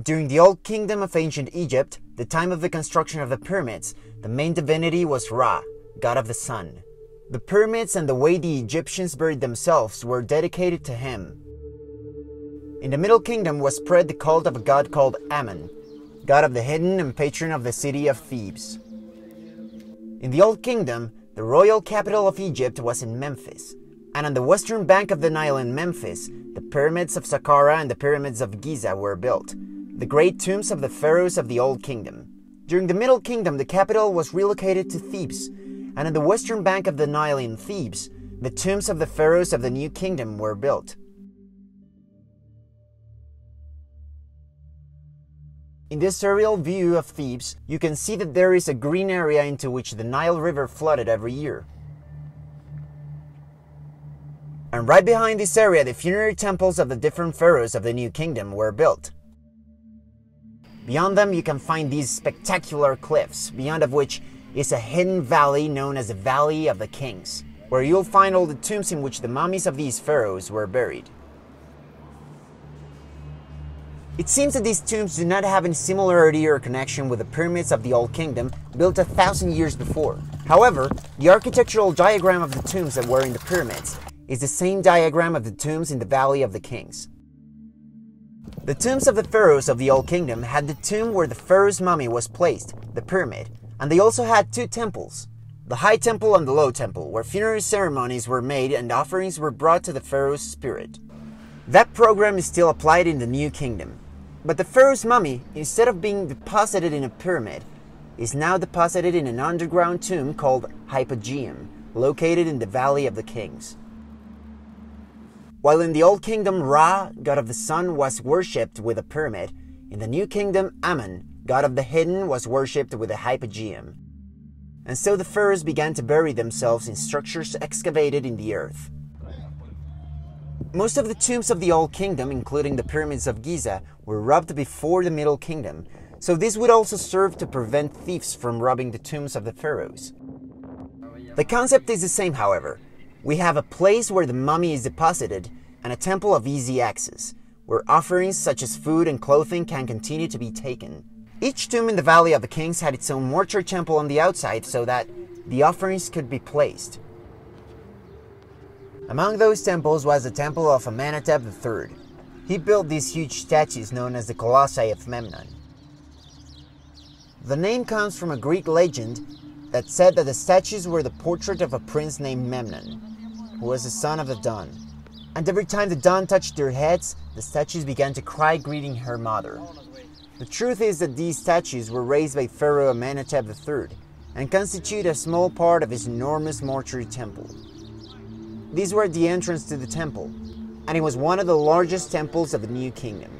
During the Old Kingdom of ancient Egypt, the time of the construction of the pyramids, the main divinity was Ra, god of the sun. The pyramids and the way the Egyptians buried themselves were dedicated to him. In the Middle Kingdom was spread the cult of a god called Amun, god of the hidden and patron of the city of Thebes. In the Old Kingdom, the royal capital of Egypt was in Memphis, and on the western bank of the Nile in Memphis, the pyramids of Saqqara and the pyramids of Giza were built, the great tombs of the pharaohs of the Old Kingdom. During the Middle Kingdom, the capital was relocated to Thebes, and on the western bank of the Nile in Thebes, the tombs of the pharaohs of the New Kingdom were built. In this aerial view of Thebes, you can see that there is a green area into which the Nile River flooded every year. And right behind this area, the funerary temples of the different pharaohs of the New Kingdom were built. Beyond them, you can find these spectacular cliffs, beyond of which is a hidden valley known as the Valley of the Kings, where you'll find all the tombs in which the mummies of these pharaohs were buried. It seems that these tombs do not have any similarity or connection with the pyramids of the Old Kingdom built 1,000 years before. However, the architectural diagram of the tombs that were in the pyramids is the same diagram of the tombs in the Valley of the Kings. The tombs of the pharaohs of the Old Kingdom had the tomb where the pharaoh's mummy was placed, the pyramid, and they also had two temples, the High Temple and the Low Temple, where funerary ceremonies were made and offerings were brought to the pharaoh's spirit. That program is still applied in the New Kingdom, but the pharaoh's mummy, instead of being deposited in a pyramid, is now deposited in an underground tomb called Hypogeum, located in the Valley of the Kings. While in the Old Kingdom, Ra, god of the sun, was worshipped with a pyramid, in the New Kingdom, Amun, god of the hidden, was worshipped with a hypogeum. And so the pharaohs began to bury themselves in structures excavated in the earth. Most of the tombs of the Old Kingdom, including the pyramids of Giza, were robbed before the Middle Kingdom, so this would also serve to prevent thieves from robbing the tombs of the pharaohs. The concept is the same, however. We have a place where the mummy is deposited and a temple of easy access, where offerings such as food and clothing can continue to be taken. Each tomb in the Valley of the Kings had its own mortuary temple on the outside so that the offerings could be placed. Among those temples was the temple of Amenhotep III. He built these huge statues known as the Colossi of Memnon. The name comes from a Greek legend that said that the statues were the portrait of a prince named Memnon, who was the son of the Dawn. And every time the Dawn touched their heads, the statues began to cry, greeting her mother. The truth is that these statues were raised by Pharaoh Amenhotep III and constitute a small part of his enormous mortuary temple. These were at the entrance to the temple, and it was one of the largest temples of the New Kingdom.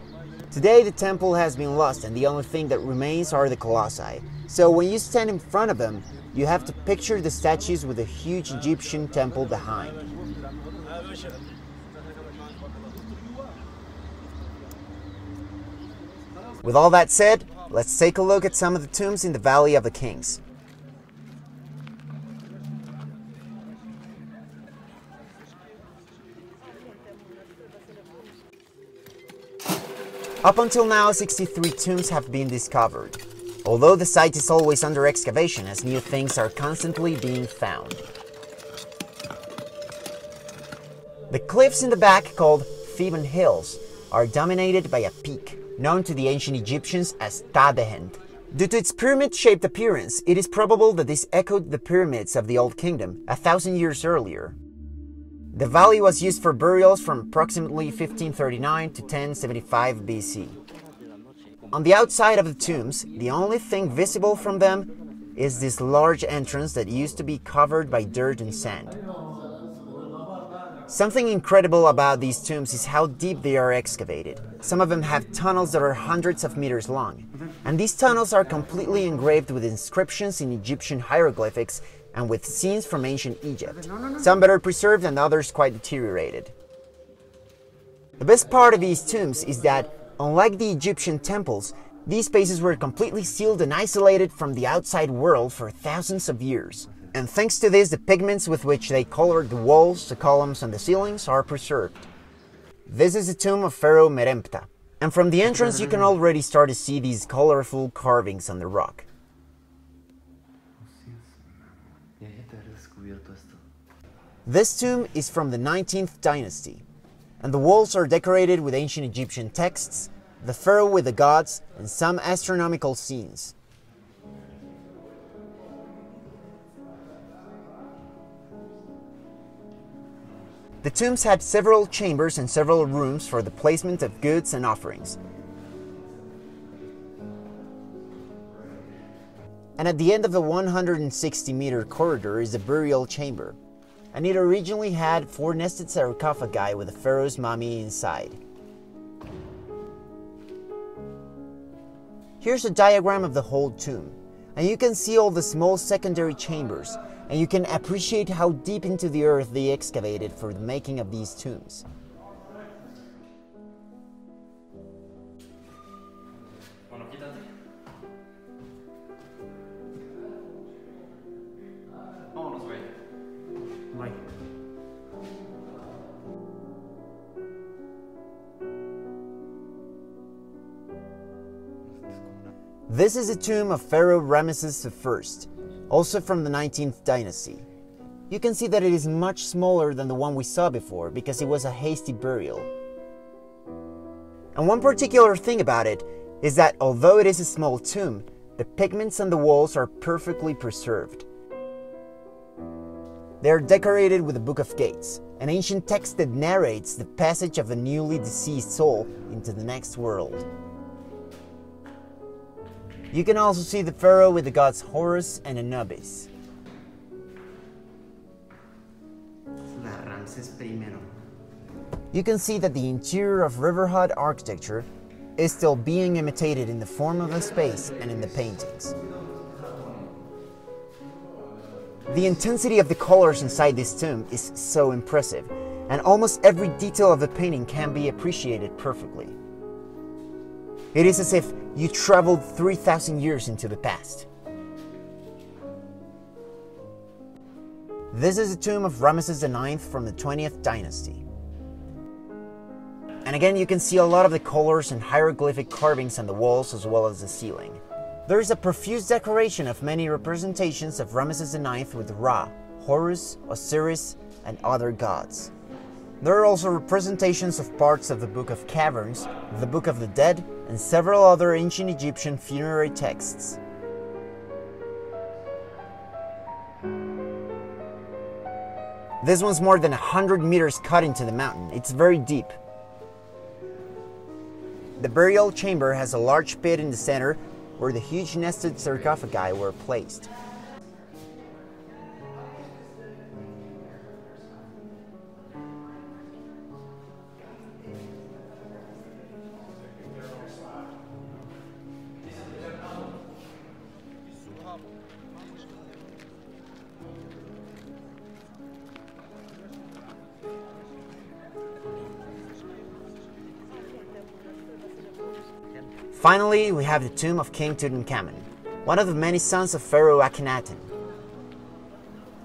Today the temple has been lost and the only thing that remains are the colossi, so when you stand in front of them, you have to picture the statues with a huge Egyptian temple behind. With all that said, let's take a look at some of the tombs in the Valley of the Kings. Up until now, 63 tombs have been discovered, although the site is always under excavation as new things are constantly being found. The cliffs in the back, called Theban Hills, are dominated by a peak, known to the ancient Egyptians as Tadehend. Due to its pyramid-shaped appearance, it is probable that this echoed the pyramids of the Old Kingdom 1,000 years earlier. The valley was used for burials from approximately 1539 to 1075 BC. On the outside of the tombs, the only thing visible from them is this large entrance that used to be covered by dirt and sand. Something incredible about these tombs is how deep they are excavated. Some of them have tunnels that are hundreds of meters long, and these tunnels are completely engraved with inscriptions in Egyptian hieroglyphics and with scenes from ancient Egypt, some better preserved and others quite deteriorated. The best part of these tombs is that, unlike the Egyptian temples, these spaces were completely sealed and isolated from the outside world for thousands of years. And thanks to this, the pigments with which they colored the walls, the columns and the ceilings are preserved. This is the tomb of Pharaoh Meremptah. And from the entrance you can already start to see these colorful carvings on the rock. This tomb is from the 19th dynasty, and the walls are decorated with ancient Egyptian texts, the pharaoh with the gods, and some astronomical scenes. The tombs had several chambers and several rooms for the placement of goods and offerings. And at the end of the 160-meter corridor is a burial chamber, and it originally had 4 nested sarcophagi with the pharaoh's mummy inside. Here's a diagram of the whole tomb, and you can see all the small secondary chambers, and you can appreciate how deep into the earth they excavated for the making of these tombs. This is a tomb of Pharaoh Rameses I, also from the 19th dynasty. You can see that it is much smaller than the one we saw before because it was a hasty burial. And one particular thing about it is that although it is a small tomb, the pigments on the walls are perfectly preserved. They are decorated with the Book of Gates, an ancient text that narrates the passage of the newly deceased soul into the next world. You can also see the pharaoh with the gods Horus and Anubis. You can see that the interior of river hut architecture is still being imitated in the form of a space and in the paintings. The intensity of the colors inside this tomb is so impressive, and almost every detail of the painting can be appreciated perfectly. It is as if you traveled 3,000 years into the past. This is the tomb of Rameses IX from the 20th dynasty. And again, you can see a lot of the colors and hieroglyphic carvings on the walls as well as the ceiling. There is a profuse decoration of many representations of Rameses IX with Ra, Horus, Osiris, and other gods. There are also representations of parts of the Book of Caverns, the Book of the Dead, and several other ancient Egyptian funerary texts. This one's more than 100 meters cut into the mountain. It's very deep. The burial chamber has a large pit in the center where the huge nested sarcophagi were placed. Finally, we have the tomb of King Tutankhamun, one of the many sons of Pharaoh Akhenaten.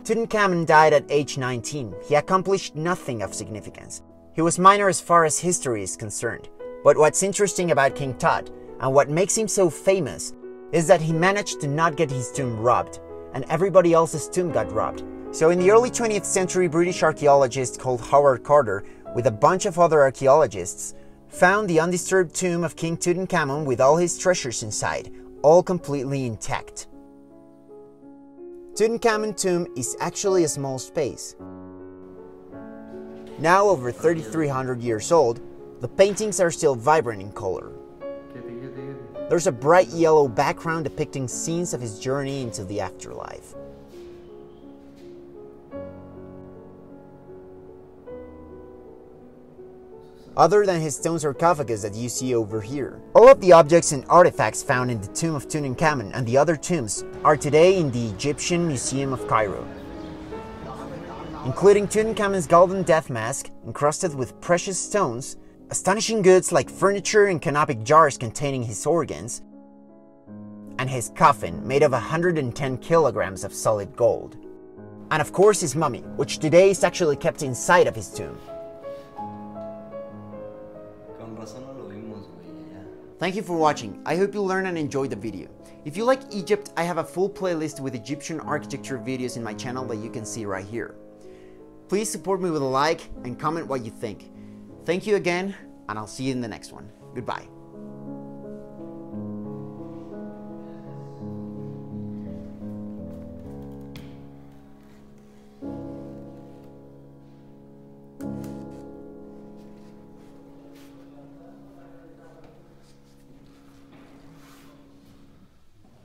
Tutankhamun died at age 19. He accomplished nothing of significance. He was minor as far as history is concerned. But what's interesting about King Tut, and what makes him so famous, is that he managed to not get his tomb robbed, and everybody else's tomb got robbed. So in the early 20th century, British archaeologist called Howard Carter, with a bunch of other archaeologists, found the undisturbed tomb of King Tutankhamun with all his treasures inside, all completely intact. Tutankhamun's tomb is actually a small space. Now over 3,300 years old, the paintings are still vibrant in color. There's a bright yellow background depicting scenes of his journey into the afterlife. Other than his stone sarcophagus that you see over here, all of the objects and artifacts found in the tomb of Tutankhamun and the other tombs are today in the Egyptian Museum of Cairo, including Tutankhamen's golden death mask encrusted with precious stones, astonishing goods like furniture and canopic jars containing his organs, and his coffin made of 110 kilograms of solid gold. And of course his mummy, which today is actually kept inside of his tomb. Thank you for watching. I hope you learned and enjoyed the video. If you like Egypt, I have a full playlist with Egyptian architecture videos in my channel that you can see right here. Please support me with a like and comment what you think. Thank you again, and I'll see you in the next one. Goodbye.